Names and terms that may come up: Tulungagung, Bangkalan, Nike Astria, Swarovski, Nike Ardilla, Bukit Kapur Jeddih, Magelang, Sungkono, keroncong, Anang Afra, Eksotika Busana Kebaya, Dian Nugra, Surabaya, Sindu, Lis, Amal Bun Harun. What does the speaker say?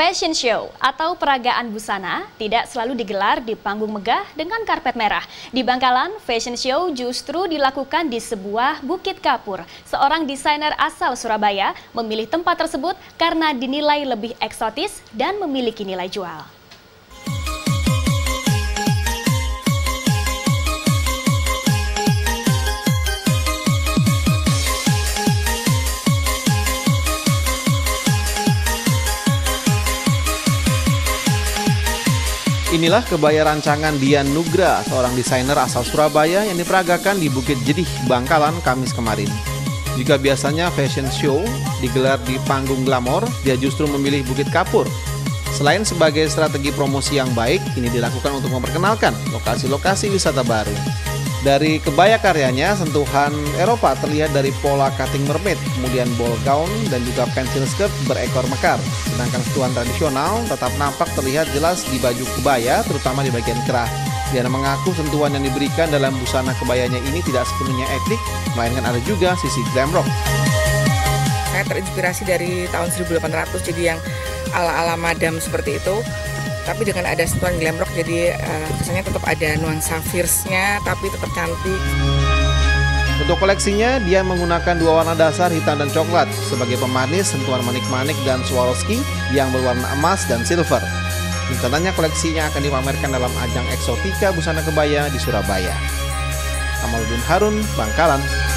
Fashion show atau peragaan busana tidak selalu digelar di panggung megah dengan karpet merah. Di Bangkalan, fashion show justru dilakukan di sebuah bukit kapur. Seorang desainer asal Surabaya memilih tempat tersebut karena dinilai lebih eksotis dan memiliki nilai jual. Inilah kebaya rancangan Dian Nugra, seorang desainer asal Surabaya yang diperagakan di Bukit Jeddih, Bangkalan, Kamis kemarin. Jika biasanya fashion show digelar di panggung glamor, dia justru memilih Bukit Kapur. Selain sebagai strategi promosi yang baik, ini dilakukan untuk memperkenalkan lokasi-lokasi wisata baru. Dari kebaya karyanya, sentuhan Eropa terlihat dari pola cutting mermaid, kemudian ball gown dan juga pencil skirt berekor mekar. Sedangkan sentuhan tradisional tetap nampak terlihat jelas di baju kebaya, terutama di bagian kerah. Diana mengaku sentuhan yang diberikan dalam busana kebayanya ini tidak sepenuhnya etnik, melainkan ada juga sisi glam rock. Saya terinspirasi dari tahun 1800, jadi yang ala-ala madam seperti itu. Tapi dengan ada sentuhan glam rock, jadi kesannya tetap ada nuansa fierce-nya, tapi tetap cantik. Untuk koleksinya, dia menggunakan dua warna dasar, hitam dan coklat, sebagai pemanis, sentuhan manik-manik dan Swarovski yang berwarna emas dan silver. Rencananya koleksinya akan dipamerkan dalam ajang Eksotika Busana Kebaya di Surabaya. Amal Bun Harun, Bangkalan.